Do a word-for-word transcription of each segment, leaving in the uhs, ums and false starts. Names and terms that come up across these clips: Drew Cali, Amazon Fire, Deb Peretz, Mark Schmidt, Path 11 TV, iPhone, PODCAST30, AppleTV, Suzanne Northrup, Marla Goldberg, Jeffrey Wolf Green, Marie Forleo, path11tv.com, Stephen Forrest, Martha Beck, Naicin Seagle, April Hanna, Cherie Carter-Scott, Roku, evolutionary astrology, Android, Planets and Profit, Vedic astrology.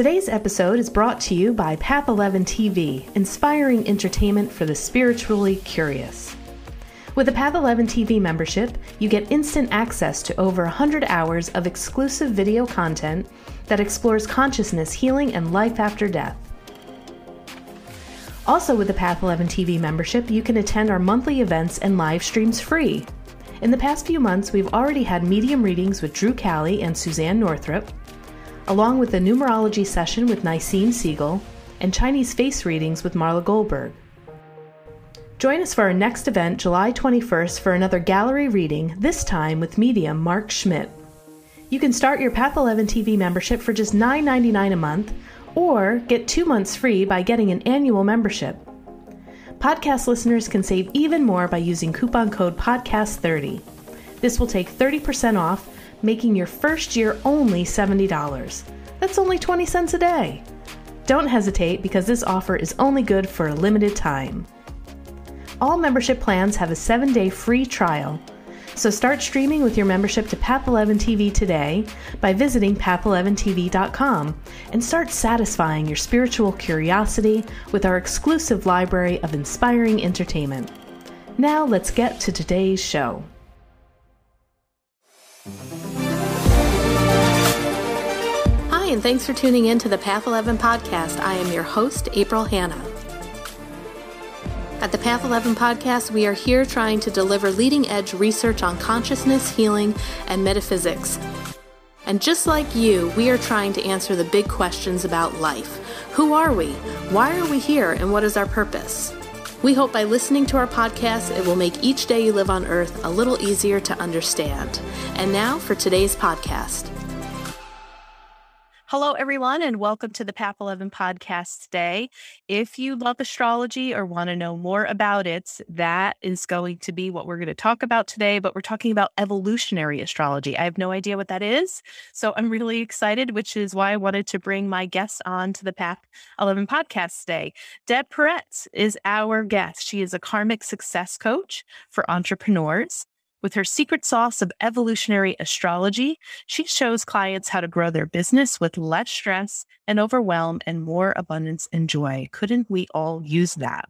Today's episode is brought to you by Path eleven T V, inspiring entertainment for the spiritually curious. With a Path eleven T V membership, you get instant access to over one hundred hours of exclusive video content that explores consciousness, healing, and life after death. Also with the Path eleven T V membership, you can attend our monthly events and live streams free. In the past few months, we've already had medium readings with Drew Cali and Suzanne Northrup, along with a numerology session with Naicin Seagle, and Chinese face readings with Marla Goldberg. Join us for our next event, July twenty-first, for another gallery reading, this time with medium Mark Schmidt. You can start your Path eleven T V membership for just nine ninety-nine a month, or get two months free by getting an annual membership. Podcast listeners can save even more by using coupon code podcast thirty. This will take thirty percent off, making your first year only seventy dollars. That's only twenty cents a day. Don't hesitate, because this offer is only good for a limited time. All membership plans have a seven-day free trial. So start streaming with your membership to Path eleven T V today by visiting path eleven T V dot com and start satisfying your spiritual curiosity with our exclusive library of inspiring entertainment. Now let's get to today's show. Hi, and thanks for tuning in to the Path eleven podcast. I am your host, April Hanna. At the Path eleven podcast, we are here trying to deliver leading-edge research on consciousness, healing, and metaphysics. And just like you, we are trying to answer the big questions about life. Who are we? Why are we here? And what is our purpose? We hope by listening to our podcast, it will make each day you live on Earth a little easier to understand. And now for today's podcast. Hello, everyone, and welcome to the Path eleven podcast today. If you love astrology or want to know more about it, that is going to be what we're going to talk about today, but we're talking about evolutionary astrology. I have no idea what that is, so I'm really excited, which is why I wanted to bring my guests on to the Path eleven podcast today. Deb Peretz is our guest. She is a karmic success coach for entrepreneurs. With her secret sauce of evolutionary astrology, she shows clients how to grow their business with less stress and overwhelm and more abundance and joy. Couldn't we all use that?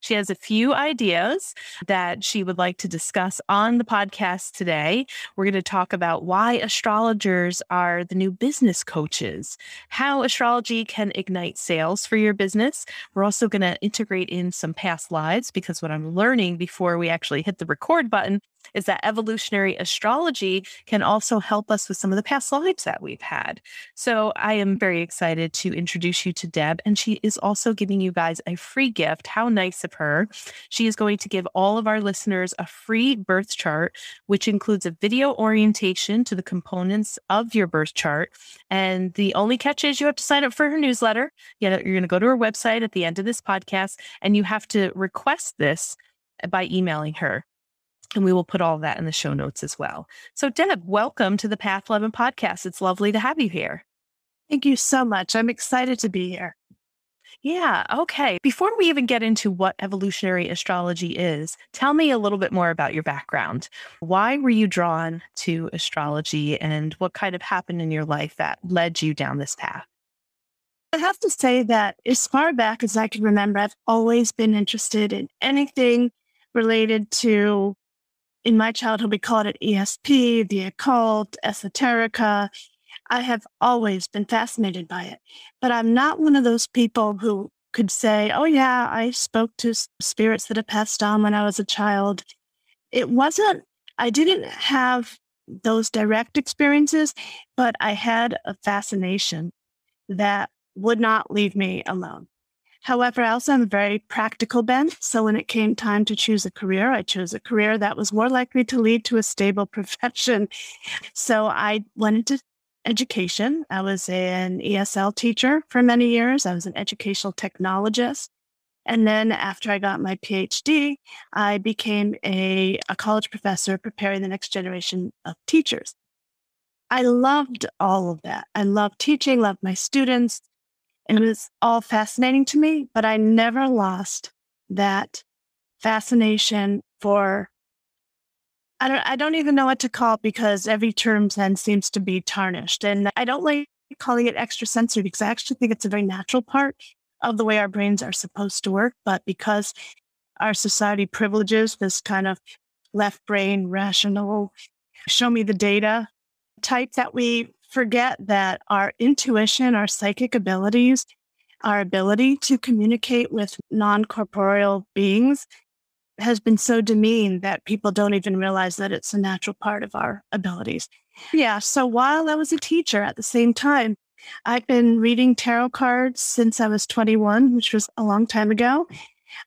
She has a few ideas that she would like to discuss on the podcast today. We're going to talk about why astrologers are the new business coaches, how astrology can ignite sales for your business. We're also going to integrate in some past lives, because what I'm learning before we actually hit the record button is that evolutionary astrology can also help us with some of the past lives that we've had. So I am very excited to introduce you to Deb, and she is also giving you guys a free gift. How nice of her. She is going to give all of our listeners a free birth chart, which includes a video orientation to the components of your birth chart. And the only catch is you have to sign up for her newsletter. You're going to go to her website at the end of this podcast, and you have to request this by emailing her. And we will put all that in the show notes as well. So Deb, welcome to the Path eleven podcast. It's lovely to have you here. Thank you so much. I'm excited to be here. Yeah. Okay. Before we even get into what evolutionary astrology is, tell me a little bit more about your background. Why were you drawn to astrology, and what kind of happened in your life that led you down this path? I have to say that as far back as I can remember, I've always been interested in anything related to, in my childhood, we called it E S P, the occult, esoterica. I have always been fascinated by it. But I'm not one of those people who could say, oh, yeah, I spoke to spirits that had passed on when I was a child. It wasn't, I didn't have those direct experiences, but I had a fascination that would not leave me alone. However, I also am very practical bent. So when it came time to choose a career, I chose a career that was more likely to lead to a stable profession. So I went into education. I was an E S L teacher for many years. I was an educational technologist. And then after I got my PhD, I became a, a college professor preparing the next generation of teachers. I loved all of that. I loved teaching, loved my students. It was all fascinating to me, but I never lost that fascination for, I don't I don't even know what to call it, because every term then seems to be tarnished. And I don't like calling it extrasensory because I actually think it's a very natural part of the way our brains are supposed to work. But because our society privileges this kind of left brain, rational, show me the data type, that we forget that our intuition, our psychic abilities, our ability to communicate with non-corporeal beings has been so demeaned that people don't even realize that it's a natural part of our abilities. Yeah. So while I was a teacher at the same time, I've been reading tarot cards since I was twenty-one, which was a long time ago.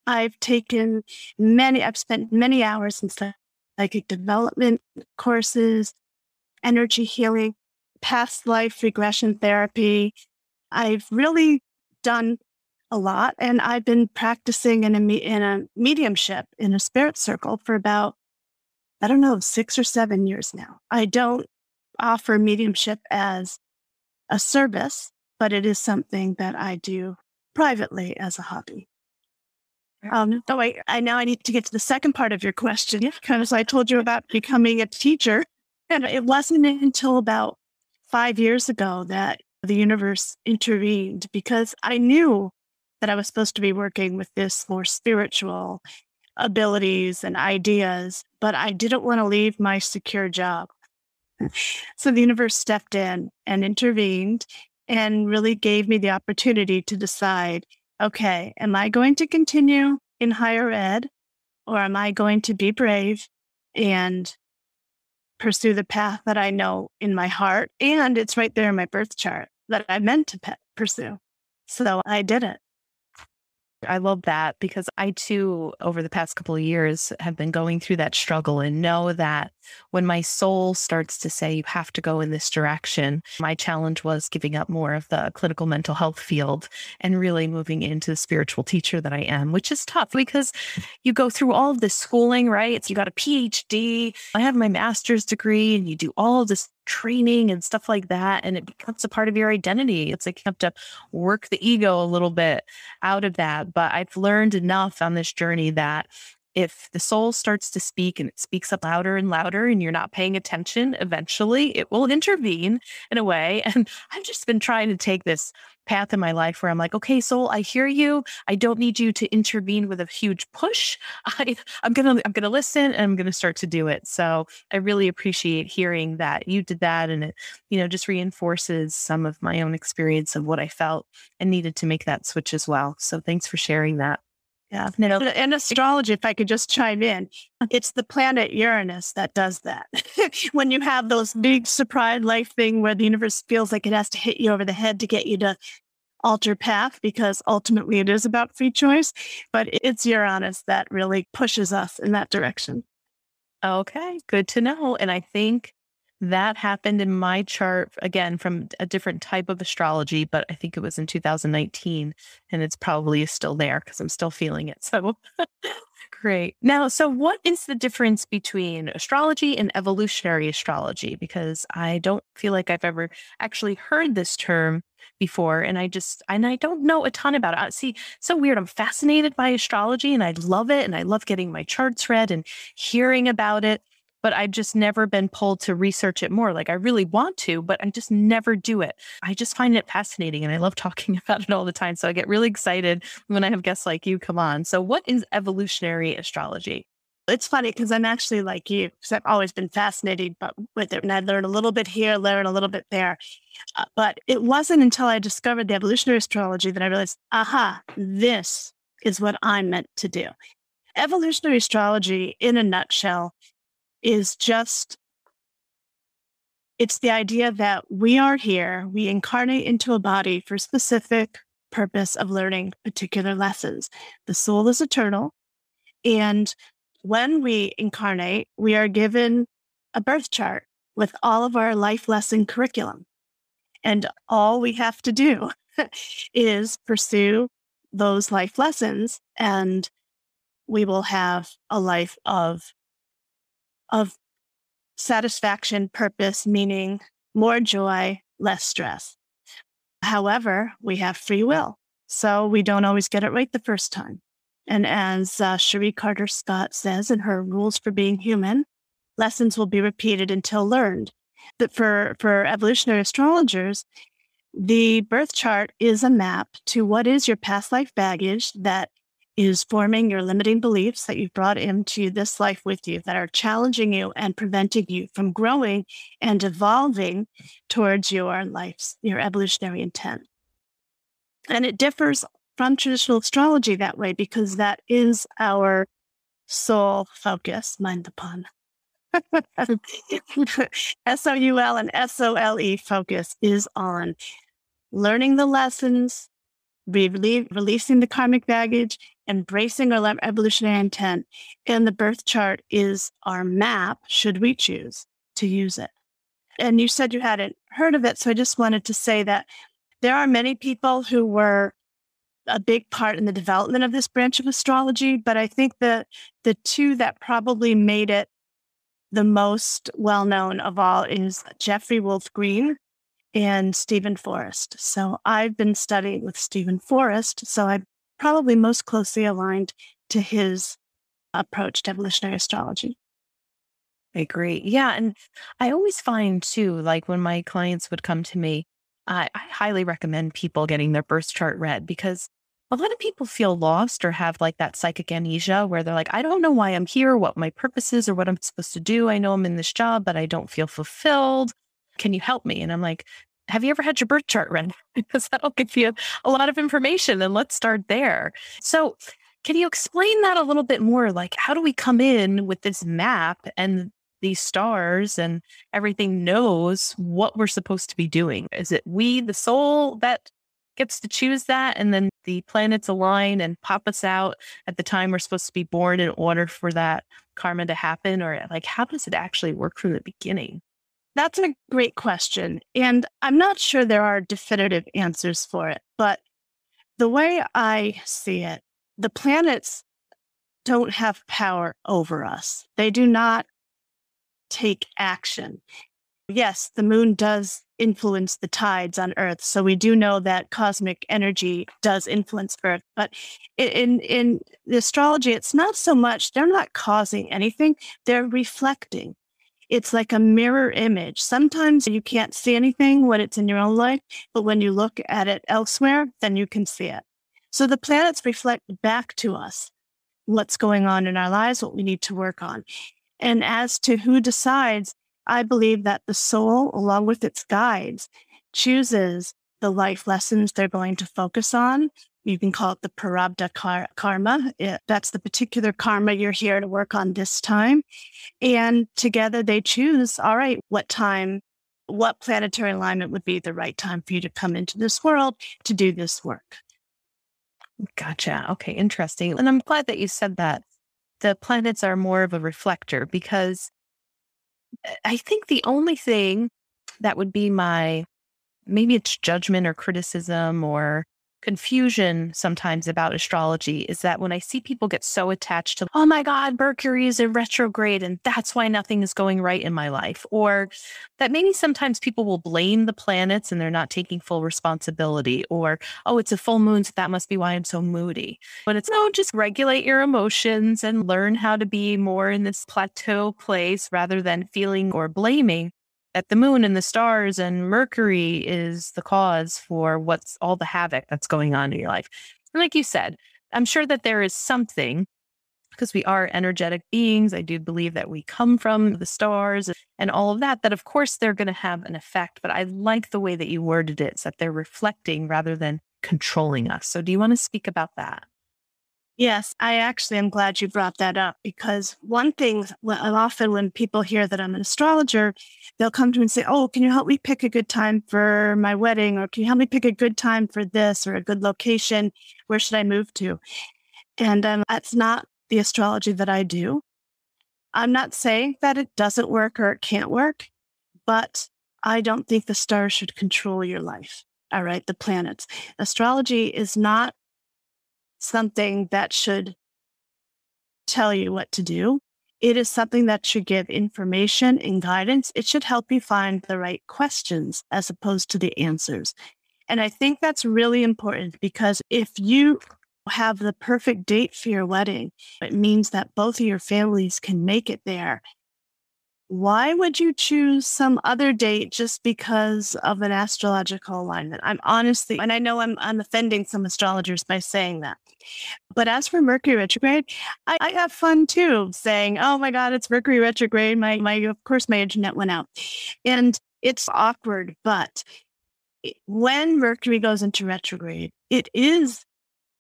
I've taken many, I've spent many hours in psychic development courses, energy healing, past life regression therapy. I've really done a lot, and I've been practicing in a, me- in a mediumship, in a spirit circle for about, I don't know, six or seven years now. I don't offer mediumship as a service, but it is something that I do privately as a hobby. Um, oh, wait, I now I need to get to the second part of your question. Yeah. Because I told you about becoming a teacher, and it wasn't until about five years ago that the universe intervened, because I knew that I was supposed to be working with this more spiritual abilities and ideas, but I didn't want to leave my secure job. So the universe stepped in and intervened and really gave me the opportunity to decide, okay, am I going to continue in higher ed, or am I going to be brave and pursue the path that I know in my heart? And it's right there in my birth chart that I meant to pe- pursue. So I did it. I love that, because I too, over the past couple of years, have been going through that struggle, and know that when my soul starts to say, you have to go in this direction, my challenge was giving up more of the clinical mental health field and really moving into the spiritual teacher that I am, which is tough because you go through all of this schooling, right? It's, you got a P H D, I have my master's degree, and you do all of this training and stuff like that. And it becomes a part of your identity. It's like you have to work the ego a little bit out of that. But I've learned enough on this journey that if the soul starts to speak and it speaks up louder and louder and you're not paying attention, eventually it will intervene in a way. And I've just been trying to take this path in my life where I'm like, okay, soul, I hear you. I don't need you to intervene with a huge push. I, I'm going to, I'm going to listen, and I'm going to start to do it. So I really appreciate hearing that you did that. And it, you know, just reinforces some of my own experience of what I felt and needed to make that switch as well. So thanks for sharing that. Yeah. And astrology, if I could just chime in, it's the planet Uranus that does that. When you have those big surprise life thing where the universe feels like it has to hit you over the head to get you to alter path, because ultimately it is about free choice, but it's Uranus that really pushes us in that direction. Okay. Good to know. And I think that happened in my chart, again, from a different type of astrology, but I think it was in two thousand nineteen, and it's probably still there because I'm still feeling it. So great. Now, so what is the difference between astrology and evolutionary astrology? Because I don't feel like I've ever actually heard this term before, and I just, and I don't know a ton about it. I, see, so weird. I'm fascinated by astrology, and I love it, and I love getting my charts read and hearing about it. But I've just never been pulled to research it more. Like I really want to, but I just never do it. I just find it fascinating, and I love talking about it all the time. So I get really excited when I have guests like you come on. So what is evolutionary astrology? It's funny because I'm actually like you, because I've always been fascinated with it. And I learn a little bit here, learn a little bit there. Uh, but it wasn't until I discovered the evolutionary astrology that I realized, aha, this is what I'm meant to do. Evolutionary astrology, in a nutshell, is just, it's the idea that we are here, we incarnate into a body for a specific purpose of learning particular lessons. The soul is eternal. And when we incarnate, we are given a birth chart with all of our life lesson curriculum. And all we have to do is pursue those life lessons, and we will have a life of of satisfaction, purpose, meaning, more joy, less stress. However, we have free will, so we don't always get it right the first time. And as uh, Cherie Carter-Scott says in her Rules for Being Human, lessons will be repeated until learned. That for, for evolutionary astrologers, The birth chart is a map to what is your past life baggage that is forming your limiting beliefs that you've brought into this life with you that are challenging you and preventing you from growing and evolving towards your life's, your evolutionary intent. And it differs from traditional astrology that way because that is our soul focus, mind the pun. S O U L and S O L E focus is on learning the lessons, Relieve, releasing the karmic baggage, embracing our evolutionary intent, and the birth chart is our map, should we choose to use it. And you said you hadn't heard of it, so I just wanted to say that there are many people who were a big part in the development of this branch of astrology, but I think that the two that probably made it the most well-known of all is Jeffrey Wolf Green and Stephen Forrest. So I've been studying with Stephen Forrest, so I'm probably most closely aligned to his approach to evolutionary astrology. I agree. Yeah. And I always find too, like when my clients would come to me, I, I highly recommend people getting their birth chart read because a lot of people feel lost or have like that psychic amnesia where they're like, I don't know why I'm here, what my purpose is or what I'm supposed to do. I know I'm in this job, but I don't feel fulfilled. Can you help me? And I'm like, have you ever had your birth chart read? Because that'll give you a lot of information. And let's start there. So can you explain that a little bit more? Like, how do we come in with this map and these stars and everything knows what we're supposed to be doing? Is it we, the soul, that gets to choose that? And then the planets align and pop us out at the time we're supposed to be born in order for that karma to happen? Or like, how does it actually work from the beginning? That's a great question. And I'm not sure there are definitive answers for it. But the way I see it, the planets don't have power over us. They do not take action. Yes, the moon does influence the tides on Earth. So we do know that cosmic energy does influence Earth. But in, in the astrology, it's not so much, they're not causing anything. They're reflecting. It's like a mirror image. Sometimes you can't see anything when it's in your own life, but when you look at it elsewhere, then you can see it. So the planets reflect back to us what's going on in our lives, what we need to work on. And as to who decides, I believe that the soul, along with its guides, chooses the life lessons they're going to focus on. You can call it the Prarabdha kar- karma. It, that's the particular karma you're here to work on this time. And together they choose, all right, what time, what planetary alignment would be the right time for you to come into this world to do this work. Gotcha. Okay, interesting. And I'm glad that you said that. The planets are more of a reflector because I think the only thing that would be my, maybe it's judgment or criticism or confusion sometimes about astrology is that when I see people get so attached to, oh my God, Mercury is in retrograde and that's why nothing is going right in my life, or that maybe sometimes people will blame the planets and they're not taking full responsibility, or, oh, it's a full moon, so that must be why I'm so moody. But it's no, just regulate your emotions and learn how to be more in this plateau place rather than feeling or blaming that the moon and the stars and Mercury is the cause for what's all the havoc that's going on in your life. And like you said, I'm sure that there is something because we are energetic beings. I do believe that we come from the stars and all of that, that of course they're going to have an effect. But I like the way that you worded it, so that they're reflecting rather than controlling us. So do you want to speak about that? Yes, I actually am glad you brought that up because one thing, often when people hear that I'm an astrologer, they'll come to me and say, oh, can you help me pick a good time for my wedding? Or can you help me pick a good time for this or a good location? Where should I move to? And um, that's not the astrology that I do. I'm not saying that it doesn't work or it can't work, but I don't think the stars should control your life. All right, the planets. Astrology is not something that should tell you what to do. It is something that should give information and guidance. It should help you find the right questions as opposed to the answers. And I think that's really important because if you have the perfect date for your wedding, it means that both of your families can make it there. why would you choose some other date just because of an astrological alignment? I'm honestly, and I know I'm, I'm offending some astrologers by saying that, but as for Mercury retrograde, I, I have fun too saying, oh my God, it's Mercury retrograde. My, my, of course, my internet went out, and it's awkward, but when Mercury goes into retrograde, it is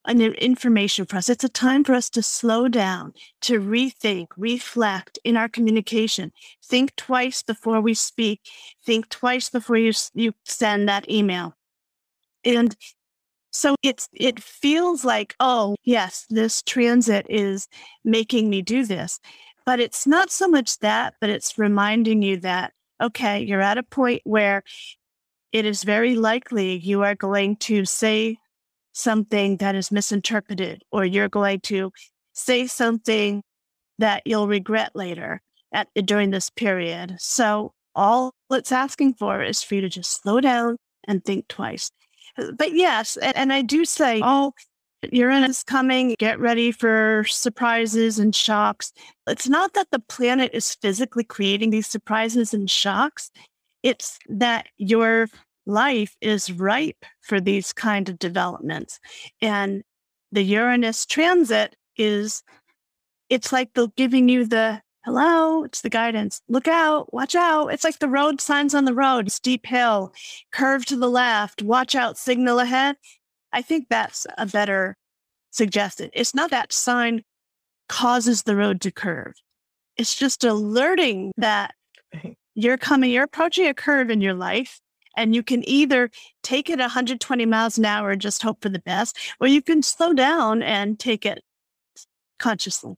an information for us. It's a time for us to slow down, to rethink, reflect in our communication. Think twice before we speak. Think twice before you you send that email. And so it's it feels like, oh, yes, this transit is making me do this. But it's not so much that, but it's reminding you that, okay, you're at a point where it is very likely you are going to say something that is misinterpreted, or you're going to say something that you'll regret later at, during this period. So all it's asking for is for you to just slow down and think twice. But yes, and, and I do say, oh, Uranus is coming, get ready for surprises and shocks. It's not that the planet is physically creating these surprises and shocks. It's that you're life is ripe for these kind of developments. And the Uranus transit is, it's like they're giving you the, hello, it's the guidance. Look out, watch out. It's like the road signs on the road, steep hill, curve to the left, watch out, signal ahead. I think that's a better suggestion. It's not that sign causes the road to curve. It's just alerting that you're coming, you're approaching a curve in your life. And you can either take it one hundred twenty miles an hour and just hope for the best, or you can slow down and take it consciously.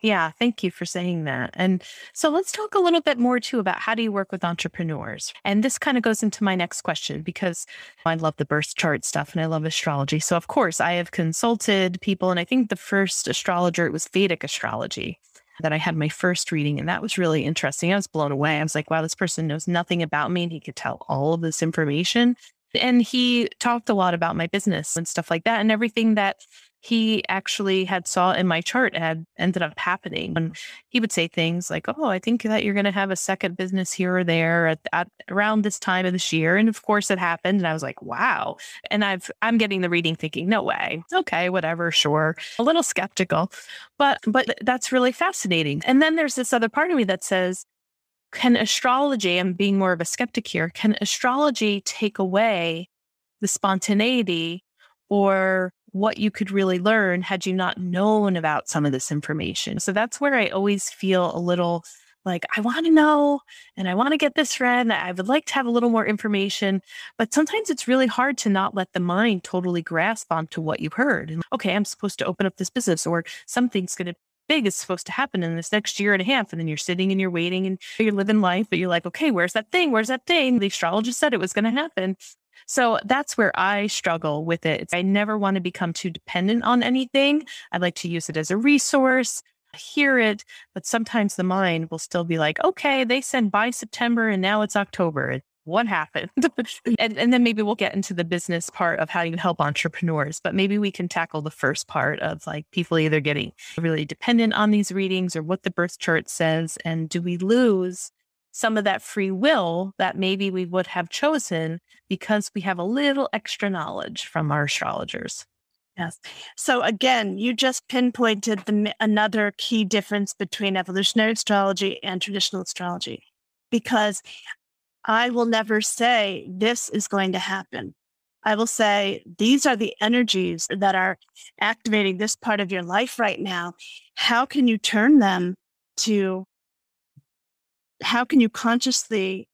Yeah, thank you for saying that. And so let's talk a little bit more, too, about how do you work with entrepreneurs? And this kind of goes into my next question, because I love the birth chart stuff and I love astrology. So, of course, I have consulted people. And I think the first astrologer, it was Vedic astrology that I had my first reading. And that was really interesting. I was blown away. I was like, wow, this person knows nothing about me. And he could tell all of this information. And he talked a lot about my business and stuff like that. And everything that he actually had saw in my chart had ended up happening. And he would say things like, oh, I think that you're going to have a second business here or there at, at around this time of this year. And of course it happened. And I was like, wow. And I've, I'm getting the reading thinking, no way. Okay, whatever. Sure. A little skeptical, but, but that's really fascinating. And then there's this other part of me that says, can astrology, I'm being more of a skeptic here, can astrology take away the spontaneity or what you could really learn had you not known about some of this information? So that's where I always feel a little like, I want to know, and I want to get this read. I would like to have a little more information, but sometimes it's really hard to not let the mind totally grasp onto what you've heard. And okay, I'm supposed to open up this business, or something's going to big is supposed to happen in this next year and a half. And then you're sitting and you're waiting and you're living life, but you're like, okay, where's that thing? Where's that thing? The astrologist said it was going to happen. So that's where I struggle with it. I never want to become too dependent on anything. I like to use it as a resource, hear it, but sometimes the mind will still be like, okay, they said by September and now it's October. What happened? and, and then maybe we'll get into the business part of how you help entrepreneurs, but maybe we can tackle the first part of like people either getting really dependent on these readings or what the birth chart says. And do we lose some of that free will that maybe we would have chosen because we have a little extra knowledge from our astrologers? Yes. So again, you just pinpointed the, another key difference between evolutionary astrology and traditional astrology, because I will never say this is going to happen. I will say these are the energies that are activating this part of your life right now. How can you turn them to, how can you consciously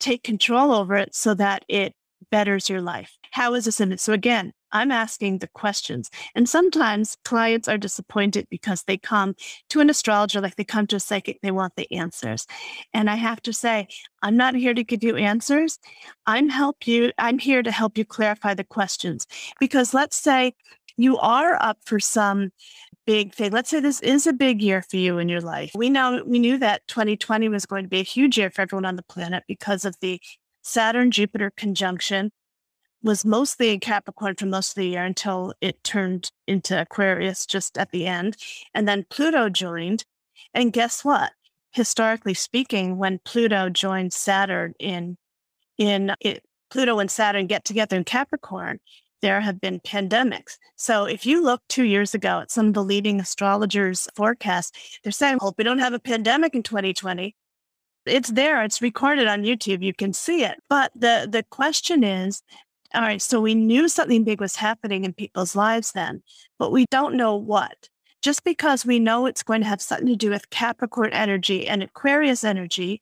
take control over it so that it betters your life? How is this in it? So again, I'm asking the questions. And sometimes clients are disappointed because they come to an astrologer, like they come to a psychic, they want the answers. And I have to say, I'm not here to give you answers. I'm help you. I'm here to help you clarify the questions. Because let's say you are up for some big thing. Let's say this is a big year for you in your life. We know we knew that twenty twenty was going to be a huge year for everyone on the planet because of the Saturn-Jupiter conjunction. Was mostly in Capricorn for most of the year until it turned into Aquarius just at the end. And then Pluto joined. And guess what? historically speaking, when Pluto joined Saturn in, in it, Pluto and Saturn get together in Capricorn, there have been pandemics. So if you look two years ago at some of the leading astrologers' forecasts, they're saying, hope we don't have a pandemic in twenty twenty. It's there. It's recorded on YouTube. You can see it. But the, the question is, all right, so we knew something big was happening in people's lives then, but we don't know what. Just because we know it's going to have something to do with Capricorn energy and Aquarius energy,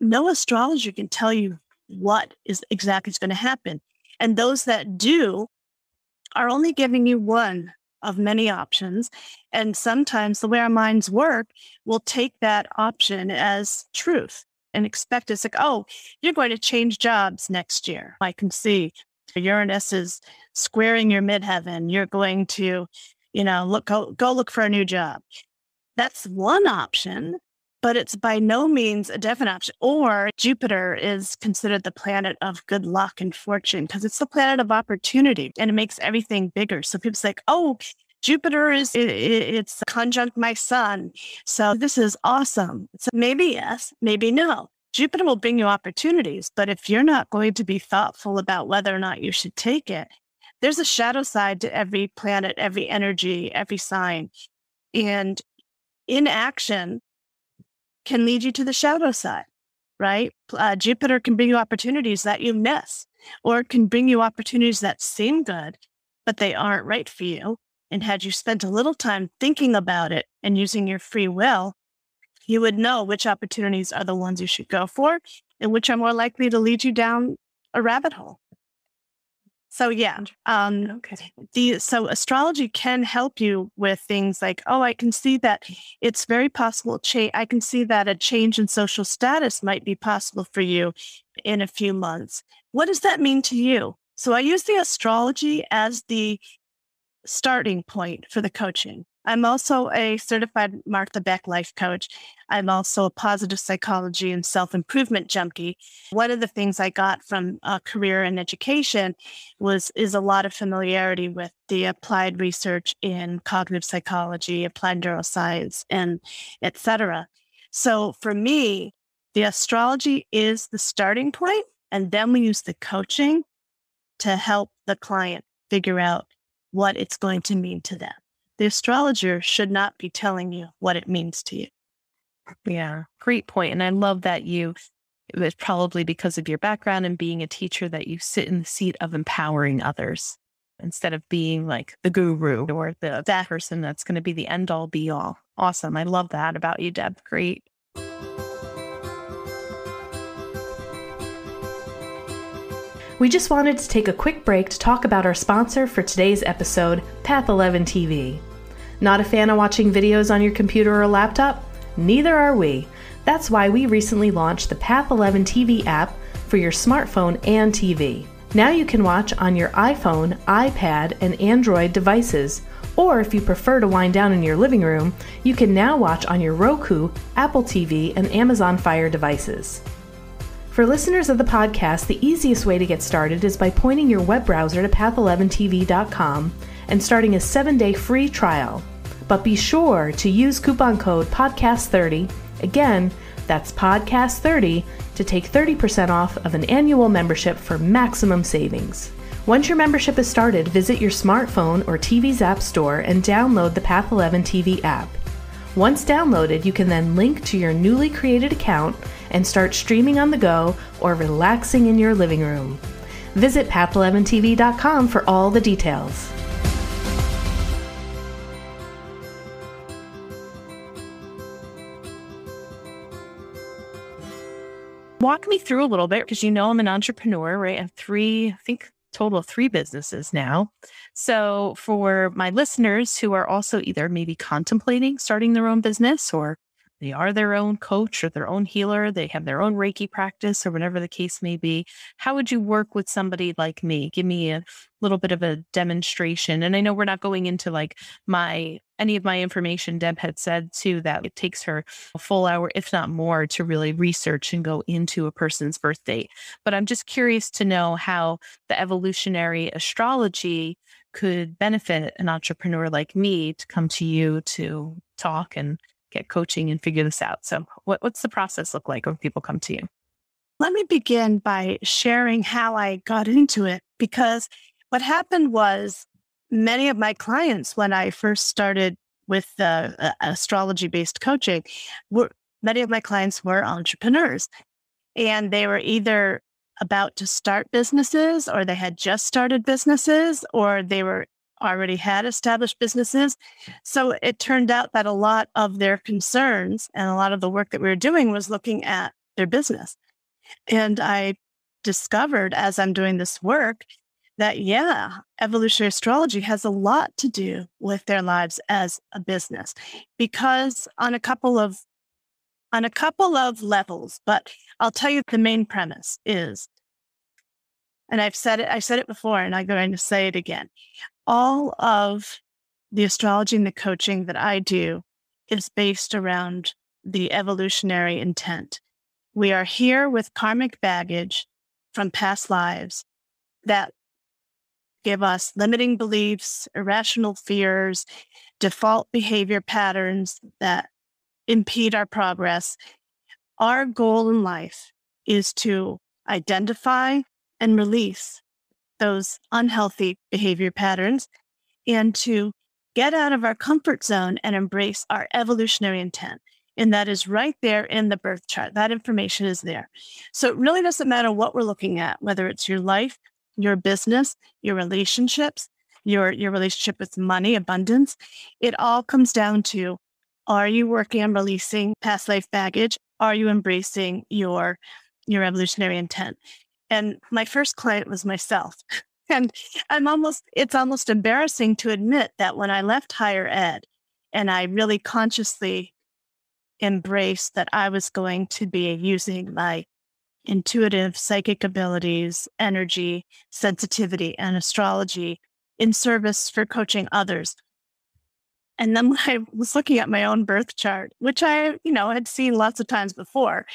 no astrologer can tell you what is exactly is going to happen. And those that do are only giving you one of many options. And sometimes the way our minds work, we'll take that option as truth and expect it's like, oh, you're going to change jobs next year. I can see Uranus is squaring your midheaven. You're going to, you know, look, go, go look for a new job. That's one option, but it's by no means a definite option. Or Jupiter is considered the planet of good luck and fortune because it's the planet of opportunity and it makes everything bigger. So people say, oh, Jupiter is, it, it, it's conjunct my sun. So this is awesome. So maybe yes, maybe no. Jupiter will bring you opportunities, but if you're not going to be thoughtful about whether or not you should take it, there's a shadow side to every planet, every energy, every sign. And inaction can lead you to the shadow side, right? Uh, Jupiter can bring you opportunities that you miss, or it can bring you opportunities that seem good, but they aren't right for you. And had you spent a little time thinking about it and using your free will, you would know which opportunities are the ones you should go for and which are more likely to lead you down a rabbit hole. So yeah, um, okay. the, so astrology can help you with things like, oh, I can see that it's very possible, cha- I can see that a change in social status might be possible for you in a few months. What does that mean to you? So I use the astrology as the starting point for the coaching. I'm also a certified Martha Beck life coach. I'm also a positive psychology and self-improvement junkie. One of the things I got from a career in education was is a lot of familiarity with the applied research in cognitive psychology, applied neuroscience, and et cetera. So for me, the astrology is the starting point, and then we use the coaching to help the client figure out what it's going to mean to them. The astrologer should not be telling you what it means to you. Yeah, great point. And I love that you, it was probably because of your background and being a teacher that you sit in the seat of empowering others instead of being like the guru or the that person that's going to be the end all be all. Awesome. I love that about you, Deb. Great. We just wanted to take a quick break to talk about our sponsor for today's episode, Path eleven T V. Not a fan of watching videos on your computer or laptop? Neither are we. That's why we recently launched the Path eleven T V app for your smartphone and T V. Now you can watch on your iPhone, iPad, and Android devices. Or if you prefer to wind down in your living room, you can now watch on your Roku, Apple T V, and Amazon Fire devices. For listeners of the podcast, the easiest way to get started is by pointing your web browser to path eleven t v dot com and starting a seven-day free trial. But be sure to use coupon code podcast thirty. Again, that's podcast thirty to take thirty percent off of an annual membership for maximum savings. Once your membership is started, visit your smartphone or T V's app store and download the Path eleven T V app. Once downloaded, you can then link to your newly created account and start streaming on the go or relaxing in your living room. Visit path eleven t v dot com for all the details. Walk me through a little bit, because you know I'm an entrepreneur, right? I have three, I think, total of three businesses now. So for my listeners who are also either maybe contemplating starting their own business, or they are their own coach or their own healer, they have their own Reiki practice or whatever the case may be, how would you work with somebody like me? Give me a little bit of a demonstration. And I know we're not going into like my, any of my information. Deb had said too, that it takes her a full hour, if not more, to really research and go into a person's birth date. But I'm just curious to know how the evolutionary astrology could benefit an entrepreneur like me to come to you to talk and get coaching and figure this out. So what, what's the process look like when people come to you? Let me begin by sharing how I got into it, because what happened was many of my clients, when I first started with uh, uh, astrology-based coaching, were many of my clients were entrepreneurs, and they were either about to start businesses, or they had just started businesses, or they were already had established businesses. So it turned out that a lot of their concerns and a lot of the work that we were doing was looking at their business. And I discovered as I'm doing this work that, yeah, evolutionary astrology has a lot to do with their lives as a business, because on a couple of on a couple of levels, but I'll tell you the main premise is, and I've said it, I said it before, and I'm going to say it again. All of the astrology and the coaching that I do is based around the evolutionary intent. We are here with karmic baggage from past lives that give us limiting beliefs, irrational fears, default behavior patterns that impede our progress. Our goal in life is to identify and release those unhealthy behavior patterns and to get out of our comfort zone and embrace our evolutionary intent. And that is right there in the birth chart. That information is there. So it really doesn't matter what we're looking at, whether it's your life, your business, your relationships, your, your relationship with money, abundance. It all comes down to, are you working on releasing past life baggage? Are you embracing your, your evolutionary intent? And my first client was myself. And I'm almost, it's almost embarrassing to admit that when I left higher ed and I really consciously embraced that I was going to be using my intuitive psychic abilities, energy, sensitivity, and astrology in service for coaching others. And then when I was looking at my own birth chart, which I, you know, had seen lots of times before,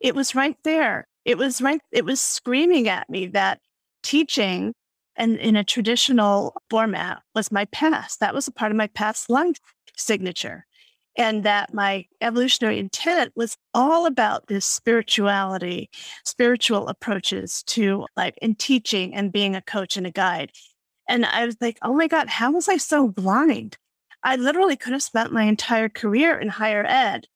it was right there. It was right, it was screaming at me that teaching and in a traditional format was my past. That was a part of my past life signature. And that my evolutionary intent was all about this spirituality, spiritual approaches to life and teaching and being a coach and a guide. And I was like, oh my God, how was I so blind? I literally could have spent my entire career in higher ed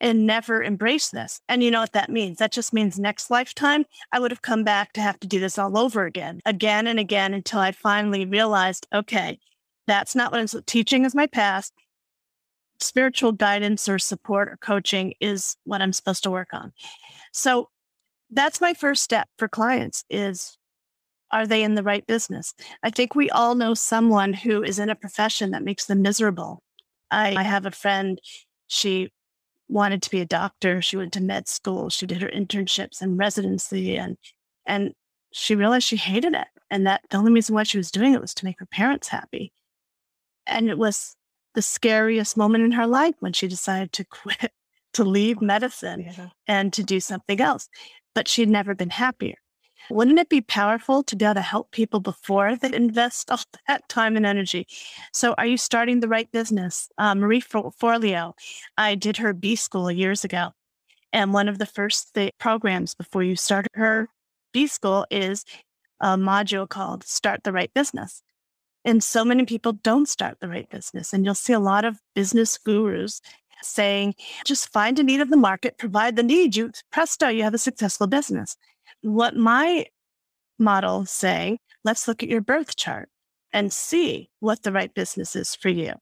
and never embraced this. And you know what that means? That just means next lifetime, I would have come back to have to do this all over again, again and again, until I finally realized, okay, that's not what I'm teaching is my past. Spiritual guidance or support or coaching is what I'm supposed to work on. So that's my first step for clients is, are they in the right business? I think we all know someone who is in a profession that makes them miserable. I, I have a friend, she wanted to be a doctor. She went to med school. She did her internships and residency, and and she realized she hated it. And that the only reason why she was doing it was to make her parents happy. And it was the scariest moment in her life when she decided to quit, to leave medicine yeah. and to do something else. But she'd never been happier. Wouldn't it be powerful to be able to help people before they invest all that time and energy? So are you starting the right business? Uh, Marie Forleo, I did her B school years ago. And one of the first th- programs before you start her B school is a module called Start the Right Business. And so many people don't start the right business. And you'll see a lot of business gurus saying, just find a need of the market, provide the need, you presto, you have a successful business. What my model is saying, let's look at your birth chart and see what the right business is for you.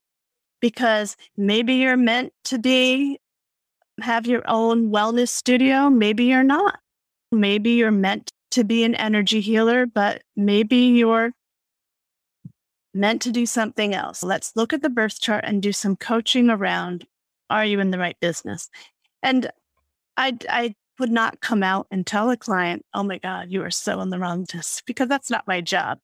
Because maybe you're meant to be, have your own wellness studio. Maybe you're not. Maybe you're meant to be an energy healer, but maybe you're meant to do something else. Let's look at the birth chart and do some coaching around, are you in the right business? And I, I, would not come out and tell a client, oh my God, you are so in the wrong business, because that's not my job.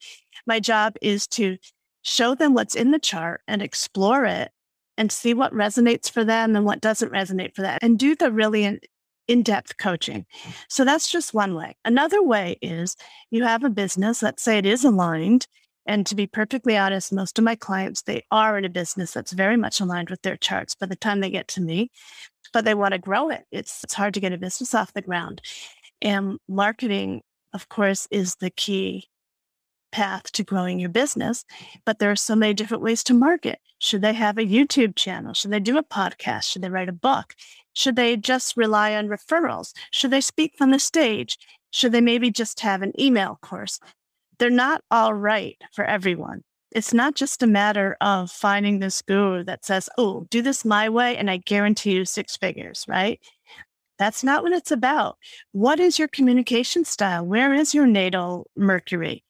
My job is to show them what's in the chart and explore it and see what resonates for them and what doesn't resonate for them, and do the really in-depth coaching. So that's just one way. Another way is you have a business, let's say it is aligned, And to be perfectly honest, most of my clients, they are in a business that's very much aligned with their charts by the time they get to me, but they want to grow it. It's, it's hard to get a business off the ground. And marketing, of course, is the key path to growing your business, but there are so many different ways to market. Should they have a YouTube channel? Should they do a podcast? Should they write a book? Should they just rely on referrals? Should they speak on the stage? Should they maybe just have an email course? They're not all right for everyone. It's not just a matter of finding this guru that says, oh, do this my way and I guarantee you six figures, right? That's not what it's about. What is your communication style? Where is your natal Mercury?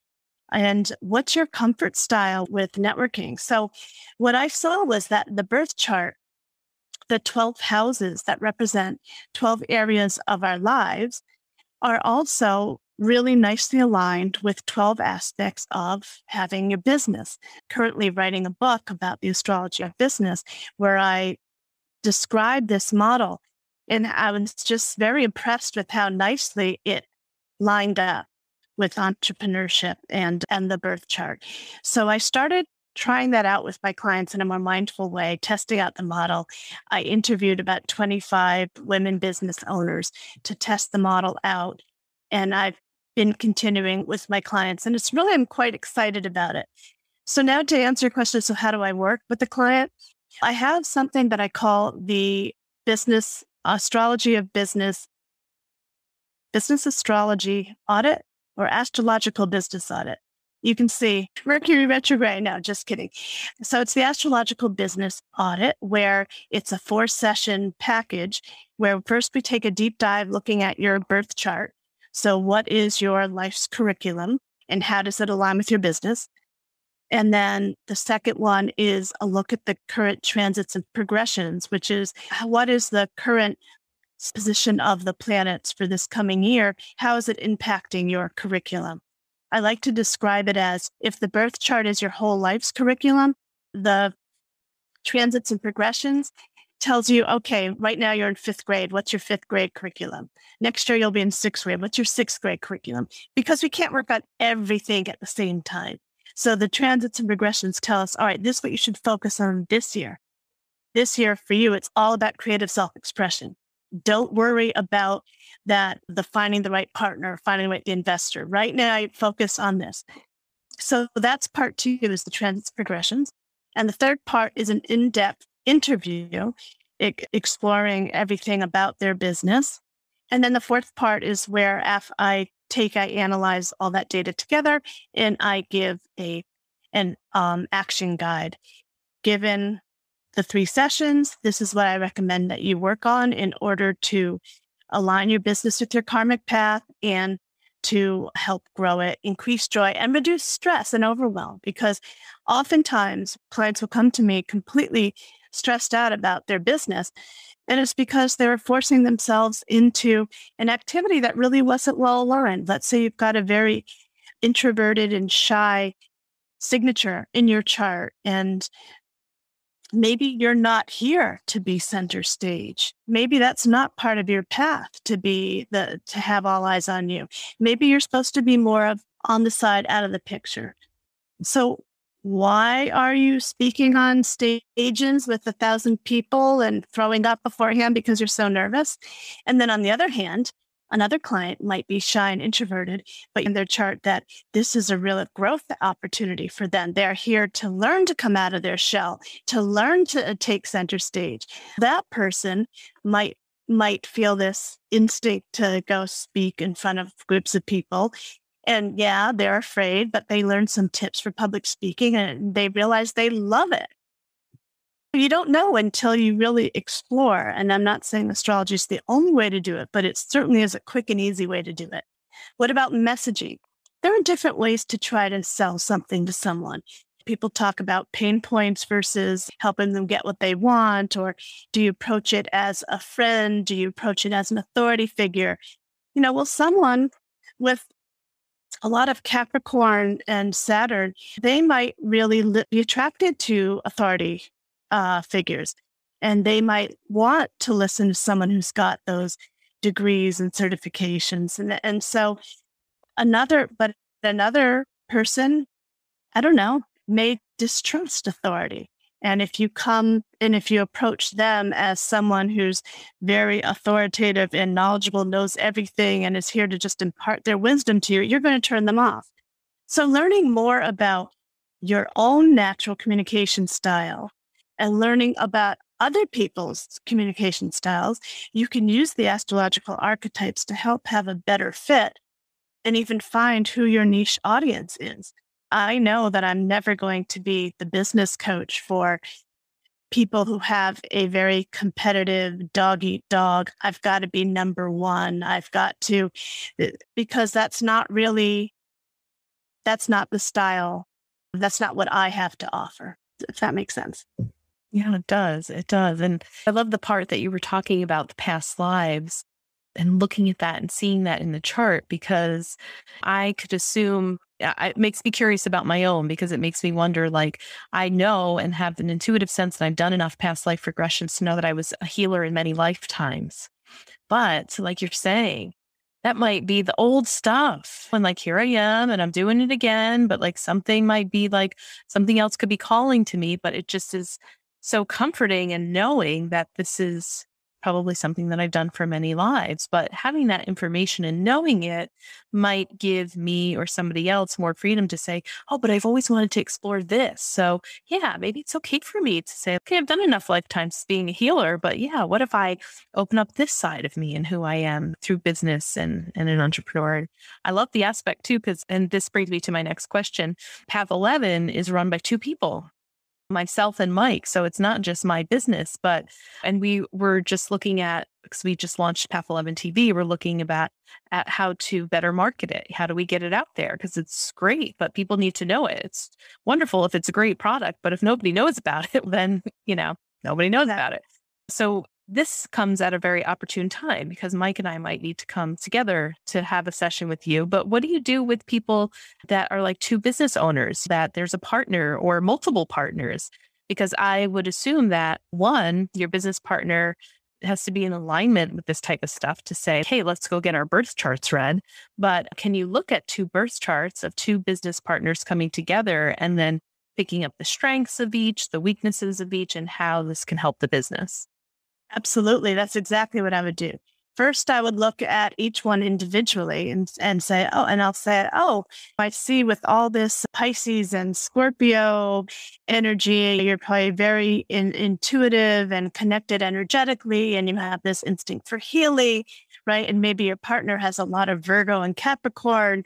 And what's your comfort style with networking? So what I saw was that the birth chart, the twelve houses that represent twelve areas of our lives, are also really nicely aligned with twelve aspects of having your business. Currently writing a book about the astrology of business where I describe this model. And I was just very impressed with how nicely it lined up with entrepreneurship and, and the birth chart. So I started trying that out with my clients in a more mindful way, testing out the model. I interviewed about twenty-five women business owners to test the model out. And I've been continuing with my clients. And it's really, I'm quite excited about it. So now to answer your question, so how do I work with the client? I have something that I call the business astrology of business, business astrology audit, or astrological business audit. You can see Mercury retrograde. No, just kidding. So it's the astrological business audit where it's a four session package where first we take a deep dive looking at your birth chart. So what is your life's curriculum and how does it align with your business? And then the second one is a look at the current transits and progressions, which is what is the current position of the planets for this coming year? How is it impacting your curriculum? I like to describe it as if the birth chart is your whole life's curriculum, the transits and progressions tells you, okay, right now you're in fifth grade. What's your fifth grade curriculum? Next year you'll be in sixth grade. What's your sixth grade curriculum? Because we can't work on everything at the same time. So the transits and progressions tell us, all right, this is what you should focus on this year. This year for you, it's all about creative self-expression. Don't worry about that, the finding the right partner, finding the right the investor. Right now, I focus on this. So that's part two is the transits progressions. And the third part is an in-depth interview, exploring everything about their business. And then the fourth part is where I take, I analyze all that data together and I give a an um, action guide. Given the three sessions, this is what I recommend that you work on in order to align your business with your karmic path and to help grow it, increase joy, and reduce stress and overwhelm. Because oftentimes clients will come to me completely stressed out about their business. And it's because they're forcing themselves into an activity that really wasn't well aligned. Let's say you've got a very introverted and shy signature in your chart, and maybe you're not here to be center stage. Maybe that's not part of your path to be the to have all eyes on you. Maybe you're supposed to be more of on the side, out of the picture. So why are you speaking on stages with a thousand people and throwing up beforehand because you're so nervous? And then on the other hand, another client might be shy and introverted, but in their chart that this is a real growth opportunity for them. They're here to learn to come out of their shell, to learn to take center stage. That person might might feel this instinct to go speak in front of groups of people. And yeah, they're afraid, but they learn some tips for public speaking and they realize they love it. You don't know until you really explore. And I'm not saying astrology is the only way to do it, but it certainly is a quick and easy way to do it. What about messaging? There are different ways to try to sell something to someone. People talk about pain points versus helping them get what they want, or do you approach it as a friend? Do you approach it as an authority figure? You know, well, someone with a lot of Capricorn and Saturn, they might really li- be attracted to authority uh, figures, and they might want to listen to someone who's got those degrees and certifications. And, and so another, but another person I don't know, may distrust authority. And if you come and if you approach them as someone who's very authoritative and knowledgeable, knows everything, and is here to just impart their wisdom to you, you're going to turn them off. So learning more about your own natural communication style and learning about other people's communication styles, you can use the astrological archetypes to help have a better fit and even find who your niche audience is. I know that I'm never going to be the business coach for people who have a very competitive dog eat dog. I've got to be number one. I've got to, because that's not really, that's not the style. That's not what I have to offer, if that makes sense. Yeah, it does. It does. And I love the part that you were talking about the past lives and looking at that and seeing that in the chart, because I could assume, it makes me curious about my own, because it makes me wonder, like, I know and have an intuitive sense that I've done enough past life regressions to know that I was a healer in many lifetimes. But like you're saying, that might be the old stuff. And like, here I am and I'm doing it again, but like something might be like, something else could be calling to me, but it just is so comforting and knowing that this is probably something that I've done for many lives. But having that information and knowing it might give me or somebody else more freedom to say, oh, but I've always wanted to explore this. So yeah, maybe it's okay for me to say, okay, I've done enough lifetimes being a healer, but yeah, what if I open up this side of me and who I am through business and, and an entrepreneur? I love the aspect too, because, and this brings me to my next question. Path eleven is run by two people, myself and Mike. So it's not just my business, but, and we were just looking at, because we just launched Path eleven T V, we're looking about at how to better market it. How do we get it out there? Because it's great, but people need to know it. It's wonderful if it's a great product, but if nobody knows about it, then, you know, nobody knows about it. So this comes at a very opportune time, because Mike and I might need to come together to have a session with you. But what do you do with people that are like two business owners, that there's a partner or multiple partners? Because I would assume that one, your business partner has to be in alignment with this type of stuff to say, hey, let's go get our birth charts read. But can you look at two birth charts of two business partners coming together and then picking up the strengths of each, the weaknesses of each, and how this can help the business? Absolutely. That's exactly what I would do. First, I would look at each one individually and, and say, oh, and I'll say, oh, I see with all this Pisces and Scorpio energy, you're probably very in, intuitive and connected energetically, and you have this instinct for healing, right? And maybe your partner has a lot of Virgo and Capricorn,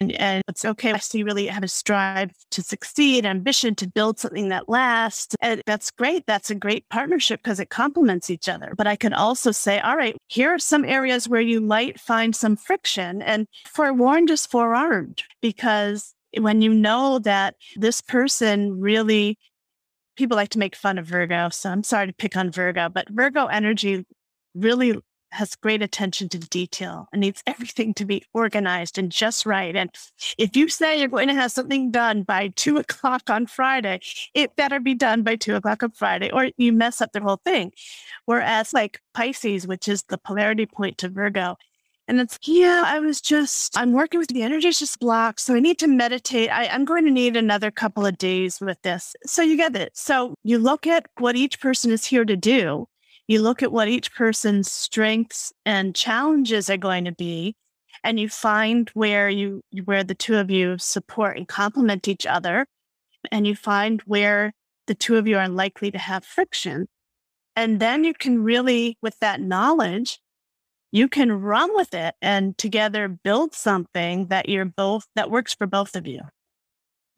and, and it's okay. I see you really have a strive to succeed, ambition to build something that lasts. And that's great. That's a great partnership because it complements each other. But I could also say, all right, here are some areas where you might find some friction, and forewarned is forearmed, because when you know that this person really, people like to make fun of Virgo. So I'm sorry to pick on Virgo, but Virgo energy really has great attention to detail and needs everything to be organized and just right. And if you say you're going to have something done by two o'clock on Friday, it better be done by two o'clock on Friday, or you mess up the whole thing. Whereas like Pisces, which is the polarity point to Virgo, and it's, yeah, I was just, I'm working with the energy is just blocked. So I need to meditate. I, I'm going to need another couple of days with this. So you get it. So you look at what each person is here to do. You look at what each person's strengths and challenges are going to be, and you find where you where the two of you support and complement each other, and you find where the two of you are likely to have friction. And then you can really, with that knowledge, you can run with it and together build something that you're both that works for both of you.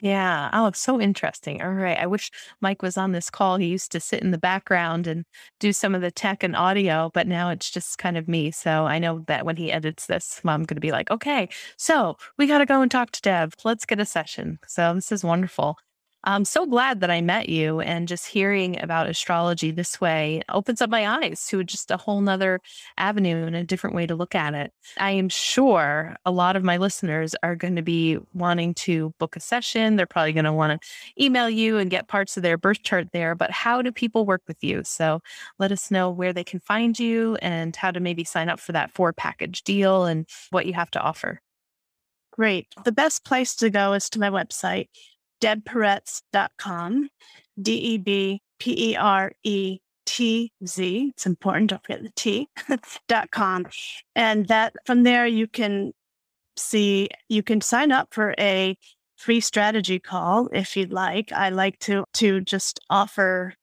Yeah. Oh, so interesting. All right. I wish Mike was on this call. He used to sit in the background and do some of the tech and audio, but now it's just kind of me. So I know that when he edits this, I'm going to be like, okay, so we got to go and talk to Deb. Let's get a session. So this is wonderful. I'm so glad that I met you, and just hearing about astrology this way opens up my eyes to just a whole nother avenue and a different way to look at it. I am sure a lot of my listeners are going to be wanting to book a session. They're probably going to want to email you and get parts of their birth chart there, but how do people work with you? So let us know where they can find you and how to maybe sign up for that four package deal and what you have to offer. Great. The best place to go is to my website, deb peretz dot com, D E B P E R E T Z. It's important, don't forget the T, dot com. And that from there, you can see, you can sign up for a free strategy call if you'd like. I like to to just offer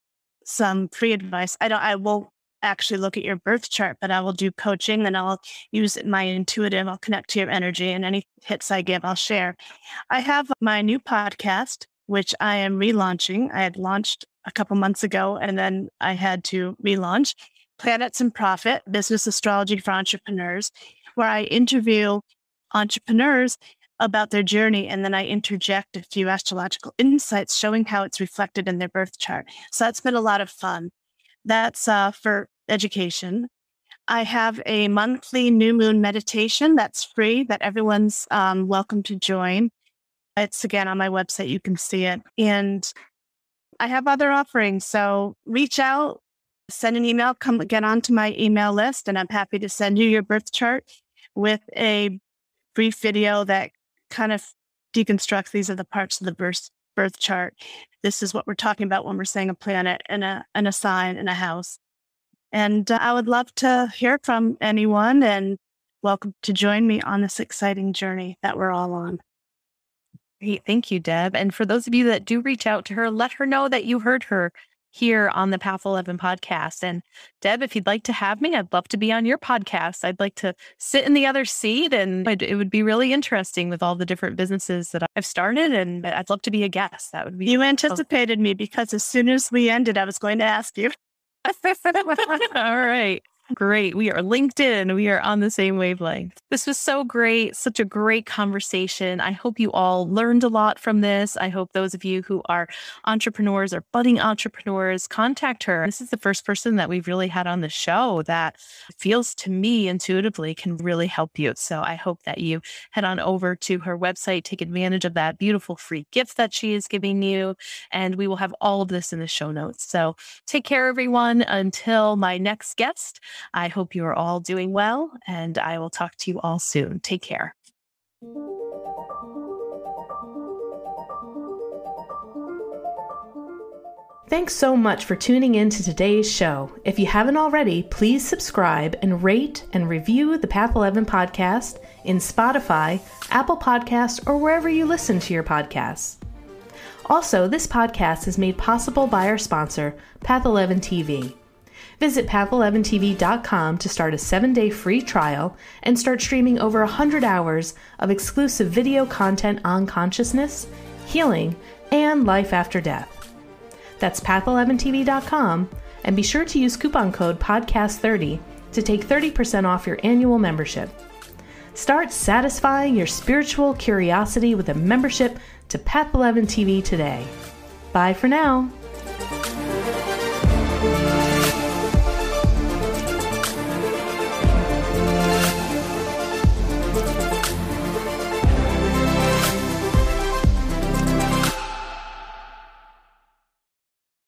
some free advice. I don't I won't actually look at your birth chart, but I will do coaching, and I'll use my intuitive. I'll connect to your energy, and any hits I give, I'll share. I have my new podcast, which I am relaunching. I had launched a couple months ago, and then I had to relaunch Planets and Profit, Business Astrology for Entrepreneurs, where I interview entrepreneurs about their journey, and then I interject a few astrological insights showing how it's reflected in their birth chart. So that's been a lot of fun. That's uh, for education. I have a monthly new moon meditation that's free, that everyone's um, welcome to join. It's again on my website, you can see it. And I have other offerings, so reach out, send an email, come get onto my email list, and I'm happy to send you your birth chart with a brief video that kind of deconstructs these are the parts of the birth birth chart. This is what we're talking about when we're saying a planet and a and a sign and a house. And uh, I would love to hear from anyone, and welcome to join me on this exciting journey that we're all on. Great. Thank you, Deb. And for those of you that do reach out to her, let her know that you heard her here on the Path eleven podcast. And Deb, if you'd like to have me, I'd love to be on your podcast. I'd like to sit in the other seat, and it would be really interesting with all the different businesses that I've started, and I'd love to be a guest. That would be You anticipated me, because as soon as we ended, I was going to ask you. All right. Great. We are linked in. We are on the same wavelength. This was so great. Such a great conversation. I hope you all learned a lot from this. I hope those of you who are entrepreneurs or budding entrepreneurs contact her. This is the first person that we've really had on the show that feels to me intuitively can really help you. So I hope that you head on over to her website, take advantage of that beautiful free gift that she is giving you. And we will have all of this in the show notes. So take care, everyone. Until my next guest, I hope you are all doing well, and I will talk to you all soon. Take care. Thanks so much for tuning in to today's show. If you haven't already, please subscribe and rate and review the Path eleven podcast in Spotify, Apple Podcasts, or wherever you listen to your podcasts. Also, this podcast is made possible by our sponsor, Path eleven T V. Visit path eleven t v dot com to start a seven-day free trial and start streaming over one hundred hours of exclusive video content on consciousness, healing, and life after death. That's path eleven t v dot com, and be sure to use coupon code podcast thirty to take thirty percent off your annual membership. Start satisfying your spiritual curiosity with a membership to Path eleven T V today. Bye for now.